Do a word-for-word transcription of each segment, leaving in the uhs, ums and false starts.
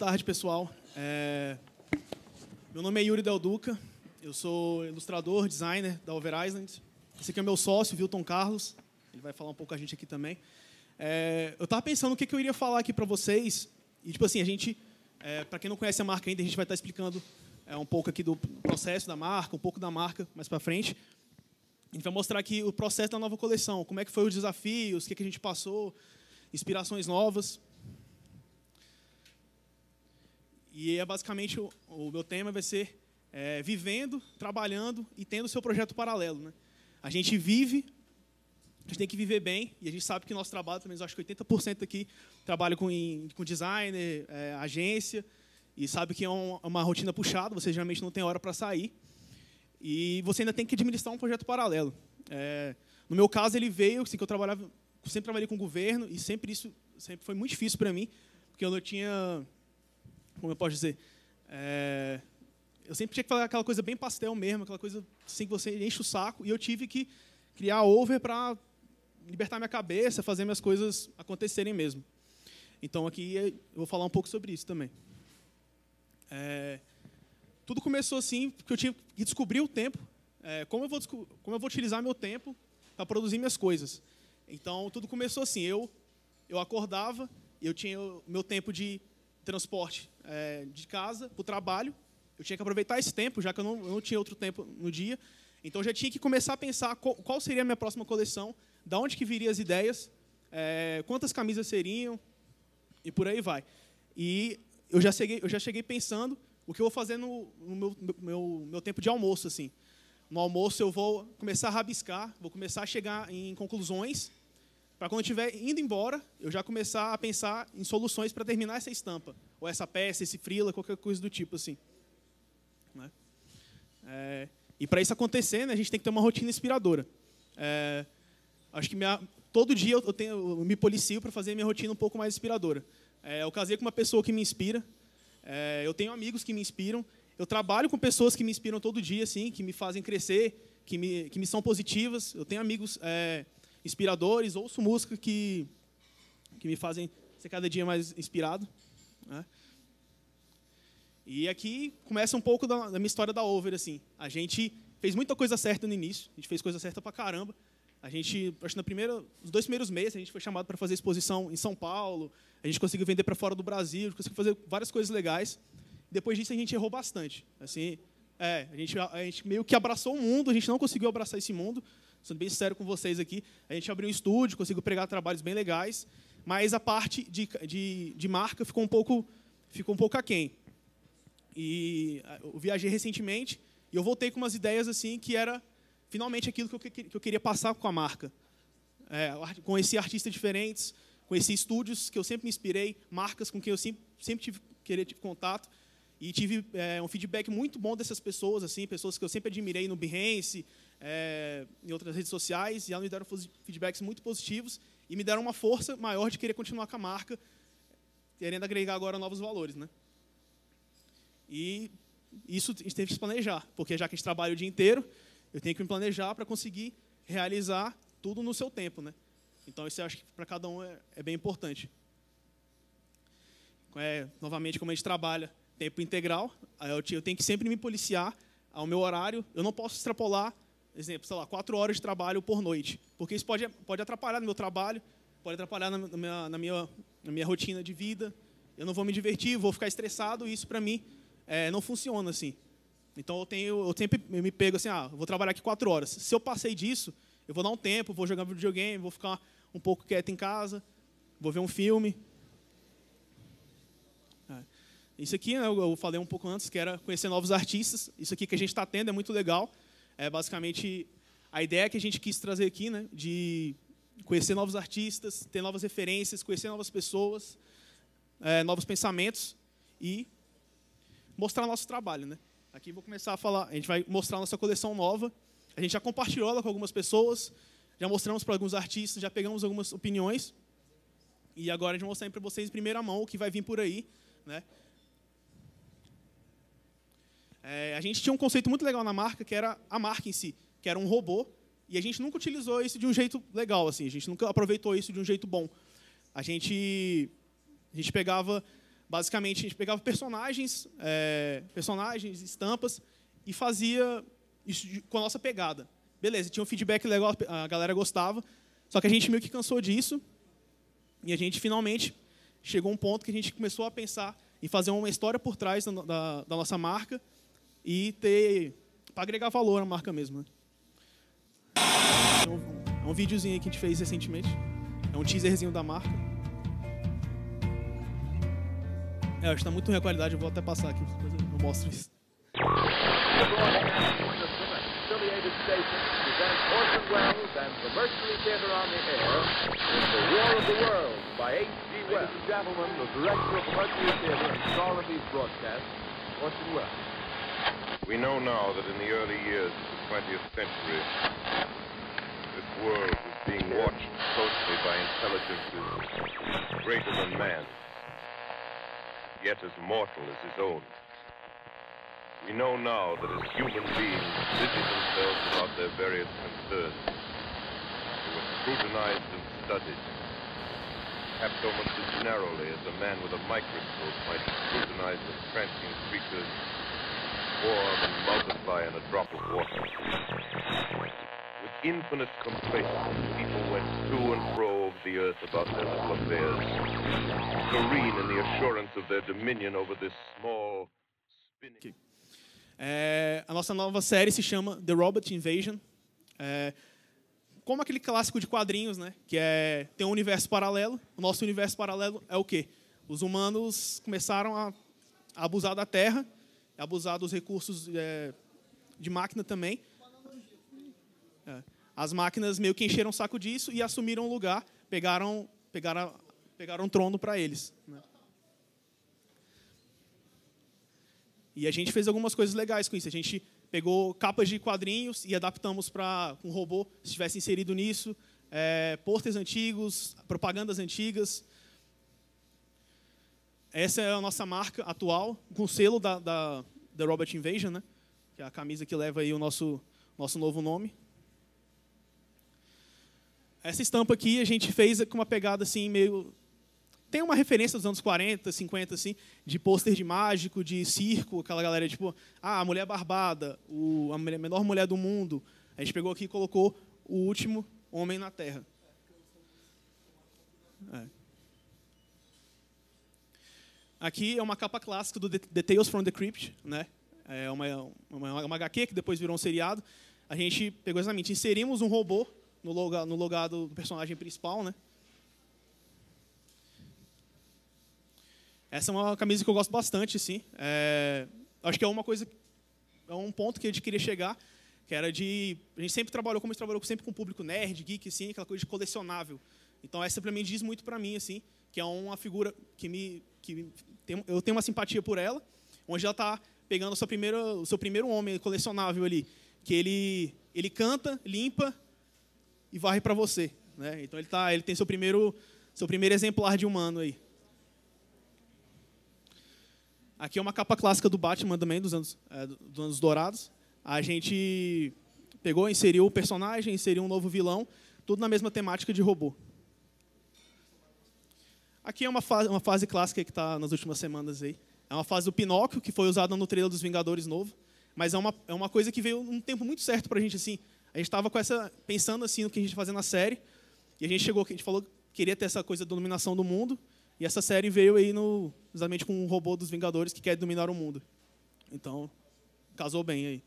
tarde, pessoal. É... Meu nome é Yuri Del Duca. Eu sou ilustrador, designer da Over Island. Esse aqui é o meu sócio, Wilton Carlos. Ele vai falar um pouco com a gente aqui também. É... Eu estava pensando o que eu iria falar aqui para vocês. E, tipo assim, a gente... É... Para quem não conhece a marca ainda, a gente vai estar explicando é, um pouco aqui do processo da marca, um pouco da marca mais para frente. A gente vai mostrar aqui o processo da nova coleção. Como é que foi os desafios, o que, é que a gente passou, inspirações novas... E é basicamente o, o meu tema vai ser é, vivendo, trabalhando e tendo o seu projeto paralelo, né? A gente vive, a gente tem que viver bem, e a gente sabe que nosso trabalho, pelo menos acho que oitenta por cento aqui, trabalha com, com designer, é, agência, e sabe que é um, uma rotina puxada, você geralmente não tem hora para sair, e você ainda tem que administrar um projeto paralelo. É, no meu caso, ele veio, assim, que eu trabalhava, sempre trabalhei com o governo, e sempre isso sempre foi muito difícil para mim, porque eu não tinha... Como eu posso dizer? É, eu sempre tinha que falar aquela coisa bem pastel mesmo, aquela coisa assim que você enche o saco, e eu tive que criar over para libertar minha cabeça, fazer minhas coisas acontecerem mesmo. Então, aqui eu vou falar um pouco sobre isso também. É, tudo começou assim, porque eu tive que descobrir o tempo, é, como, eu vou, como eu vou utilizar meu tempo para produzir minhas coisas. Então, tudo começou assim, eu, eu acordava, eu tinha o meu tempo de... transporte é, de casa para o trabalho, eu tinha que aproveitar esse tempo, já que eu não, eu não tinha outro tempo no dia, então eu já tinha que começar a pensar qual, qual seria a minha próxima coleção, de onde que viriam as ideias, é, quantas camisas seriam, e por aí vai. E eu já cheguei, eu já cheguei pensando o que eu vou fazer no, no meu, meu, meu tempo de almoço. Assim. No almoço eu vou começar a rabiscar, vou começar a chegar em conclusões, para quando eu estiver indo embora, eu já começar a pensar em soluções para terminar essa estampa, ou essa peça, esse frila, qualquer coisa do tipo assim. Né? É, e para isso acontecer, né, a gente tem que ter uma rotina inspiradora. É, acho que minha, todo dia eu, tenho, eu me policio para fazer minha rotina um pouco mais inspiradora. É, eu casei com uma pessoa que me inspira, é, eu tenho amigos que me inspiram, eu trabalho com pessoas que me inspiram todo dia, assim, que me fazem crescer, que me, que me são positivas, eu tenho amigos... É, inspiradores, ouço música que, que me fazem ser cada dia mais inspirado. Né? E aqui começa um pouco da, da minha história da Over. Assim. A gente fez muita coisa certa no início, a gente fez coisa certa pra caramba. A gente, acho que na primeira, nos dois primeiros meses, a gente foi chamado para fazer exposição em São Paulo, a gente conseguiu vender para fora do Brasil, a gente conseguiu fazer várias coisas legais. Depois disso, a gente errou bastante. Assim, é, a, gente, a gente meio que abraçou o mundo, a gente não conseguiu abraçar esse mundo. Sendo bem sincero com vocês aqui, a gente abriu um estúdio, conseguiu pegar trabalhos bem legais, mas a parte de, de, de marca ficou um pouco, ficou um pouco aquém. E eu viajei recentemente e eu voltei com umas ideias assim que era finalmente aquilo que eu, que eu queria passar com a marca. É, conheci artistas diferentes, conheci estúdios que eu sempre me inspirei, marcas com quem eu sempre, sempre tive, queria, tive contato, e tive é, um feedback muito bom dessas pessoas, assim, pessoas que eu sempre admirei no Behance, É, em outras redes sociais, e elas me deram feedbacks muito positivos e me deram uma força maior de querer continuar com a marca, querendo agregar agora novos valores. Né? E isso a gente teve que se planejar, porque já que a gente trabalha o dia inteiro, eu tenho que me planejar para conseguir realizar tudo no seu tempo. Né? Então, isso eu acho que para cada um é, é bem importante. É, novamente, como a gente trabalha tempo integral, eu tenho que sempre me policiar ao meu horário, eu não posso extrapolar. Exemplo, sei lá, quatro horas de trabalho por noite, porque isso pode, pode atrapalhar no meu trabalho, pode atrapalhar na, na, minha, na, minha, na minha rotina de vida, eu não vou me divertir, vou ficar estressado, e isso, para mim, é, não funciona assim. Então, eu, tenho, eu sempre eu me pego assim, ah, vou trabalhar aqui quatro horas. Se eu passei disso, eu vou dar um tempo, vou jogar videogame, vou ficar um pouco quieto em casa, vou ver um filme. É. Isso aqui, né, eu falei um pouco antes, que era conhecer novos artistas, isso aqui que a gente está tendo é muito legal. É basicamente a ideia que a gente quis trazer aqui, né, de conhecer novos artistas, ter novas referências, conhecer novas pessoas, é, novos pensamentos e mostrar nosso trabalho. Né? Aqui vou começar a falar, a gente vai mostrar a nossa coleção nova. A gente já compartilhou ela com algumas pessoas, já mostramos para alguns artistas, já pegamos algumas opiniões. E agora a gente vai mostrar para vocês em primeira mão o que vai vir por aí. Né? É, a gente tinha um conceito muito legal na marca, que era a marca em si, que era um robô, e a gente nunca utilizou isso de um jeito legal, assim, a gente nunca aproveitou isso de um jeito bom. A gente, a gente pegava Basicamente, a gente pegava personagens, é, personagens, estampas, e fazia isso de, com a nossa pegada. Beleza, tinha um feedback legal, a galera gostava, só que a gente meio que cansou disso, e a gente finalmente chegou a um ponto que a gente começou a pensar em fazer uma história por trás da, da, da nossa marca, e ter para agregar valor à marca mesmo. Né? É, um, é um videozinho que a gente fez recentemente, é um teaserzinho da marca. É, acho que está muito ruim a qualidade, eu vou até passar aqui, depois eu mostro isso. We know now that in the early years of the twentieth century, this world was being watched closely by intelligences greater than man, yet as mortal as his own. We know now that as human beings busy themselves about their various concerns, they were scrutinized and studied, perhaps almost as narrowly as a man with a microscope might scrutinize the transient creatures form and multiply in a drop of water. With infinite complacency, people went to and fro over the earth about their little affairs, serene in the assurance of their dominion over this small spinning. É, a nossa nova série se chama The Robot Invasion. É, como aquele clássico de quadrinhos, né, que é tem um universo paralelo. O nosso universo paralelo é o quê? Os humanos começaram a, a abusar da Terra, a abusar dos recursos é, de máquina também. É, as máquinas meio que encheram o saco disso e assumiram o lugar, pegaram, pegaram a, pegaram um trono para eles. Né? E a gente fez algumas coisas legais com isso. A gente pegou capas de quadrinhos e adaptamos para um robô, se estivesse inserido nisso, é, pôsteres antigos, propagandas antigas. Essa é a nossa marca atual, com o selo da, da, da Robot Invasion, né? Que é a camisa que leva aí o nosso, nosso novo nome. Essa estampa aqui a gente fez com uma pegada assim meio... Tem uma referência dos anos quarenta, cinquenta, assim, de pôster de mágico, de circo, aquela galera tipo, ah, a mulher barbada, o, a menor mulher do mundo. A gente pegou aqui e colocou o último homem na Terra. É. Aqui é uma capa clássica do The Tales from the Crypt, né? É uma, uma, uma agá quê que depois virou um seriado. A gente pegou exatamente, inserimos um robô no logado, no logado do personagem principal, né? Essa é uma camisa que eu gosto bastante, sim. É, acho que é uma coisa, é um ponto que a gente queria chegar, que era de a gente sempre trabalhou, como a gente trabalhou sempre com o público nerd, geek, assim, aquela coisa de colecionável. Então essa também diz muito para mim, assim, que é uma figura que me, que tem, eu tenho uma simpatia por ela, onde ela está pegando a sua primeira, o seu primeiro homem colecionável ali, que ele, ele canta, limpa e varre para você, né? Então ele tá, ele tem seu primeiro, seu primeiro exemplar de humano aí. Aqui é uma capa clássica do Batman também, dos anos, é, dos anos dourados. A gente pegou, inseriu o personagem, inseriu um novo vilão, tudo na mesma temática de robô. Aqui é uma fase, uma fase clássica que está nas últimas semanas aí. É uma fase do Pinóquio, que foi usada no trailer dos Vingadores novo, mas é uma, é uma coisa que veio num tempo muito certo para a gente, assim. A gente estava com essa, pensando assim no que a gente ia fazer na série, e a gente chegou, a gente falou que queria ter essa coisa da dominação do mundo. E essa série veio aí no, exatamente com um robô dos Vingadores que quer dominar o mundo. Então, casou bem aí.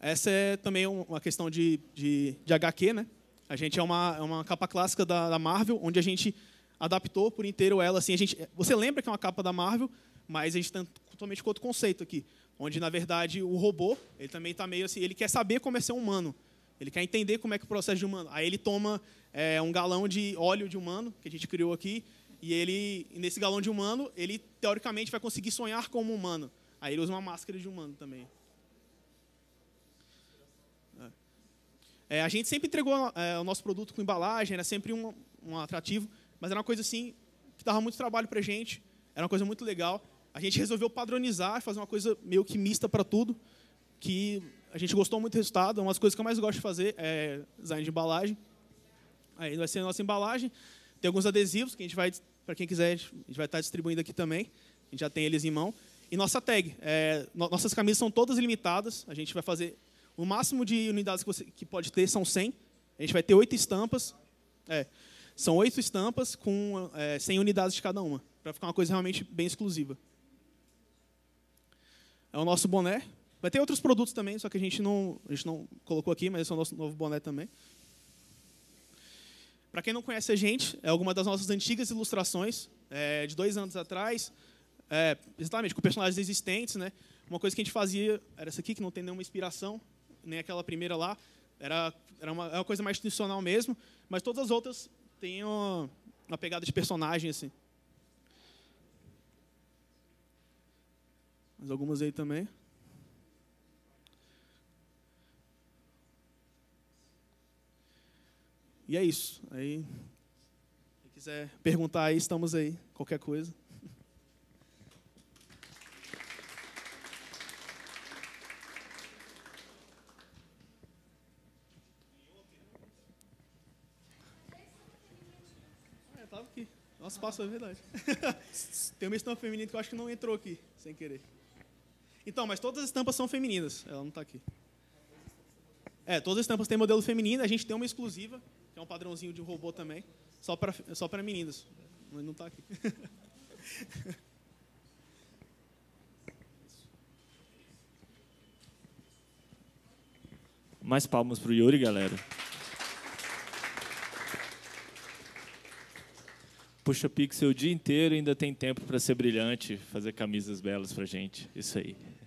Essa é também uma questão de, de, de agá quê, né? A gente é uma, é uma capa clássica da, da Marvel, onde a gente adaptou por inteiro ela. Assim, a gente, você lembra que é uma capa da Marvel, mas a gente está totalmente com outro conceito aqui, onde, na verdade, o robô, ele também está meio assim, ele quer saber como é ser humano. Ele quer entender como é que é o processo de humano. Aí ele toma é, um galão de óleo de humano, que a gente criou aqui, e ele, nesse galão de humano, ele, teoricamente, vai conseguir sonhar como humano. Aí ele usa uma máscara de humano também. É. É, a gente sempre entregou é, o nosso produto com embalagem, era sempre um, um atrativo, mas era uma coisa assim que dava muito trabalho para a gente, era uma coisa muito legal. A gente resolveu padronizar, fazer uma coisa meio que mista para tudo, que... A gente gostou muito do resultado. Uma das coisas que eu mais gosto de fazer é design de embalagem. Aí vai ser a nossa embalagem. Tem alguns adesivos que a gente vai, para quem quiser, a gente vai estar distribuindo aqui também. A gente já tem eles em mão. E nossa tag. É, no, nossas camisas são todas limitadas. A gente vai fazer... O máximo de unidades que, você, que pode ter são cem. A gente vai ter oito estampas. É, são oito estampas com é, cem unidades de cada uma. Para ficar uma coisa realmente bem exclusiva. É o nosso boné. Vai ter outros produtos também, só que a gente não, a gente não colocou aqui, mas esse é o nosso novo boné também. Para quem não conhece a gente, é alguma das nossas antigas ilustrações, é, de dois anos atrás, é, exatamente, com personagens existentes, né? Uma coisa que a gente fazia era essa aqui, que não tem nenhuma inspiração, nem aquela primeira lá. Era, era uma, uma coisa mais institucional mesmo, mas todas as outras têm uma, uma pegada de personagem, assim. Mais algumas aí também. E é isso. Aí, se quiser perguntar, aí estamos aí, qualquer coisa. É, tava aqui. Nosso passo é verdade. Tem uma estampa feminina que eu acho que não entrou aqui, sem querer. Então, mas todas as estampas são femininas. Ela não está aqui. É, todas as estampas têm modelo feminino. A gente tem uma exclusiva. É um padrãozinho de um robô também, só para só para meninas, mas não está aqui. Mais palmas para o Yuri, galera. Puxa pixel o dia inteiro, ainda tem tempo para ser brilhante, fazer camisas belas para gente. Isso aí.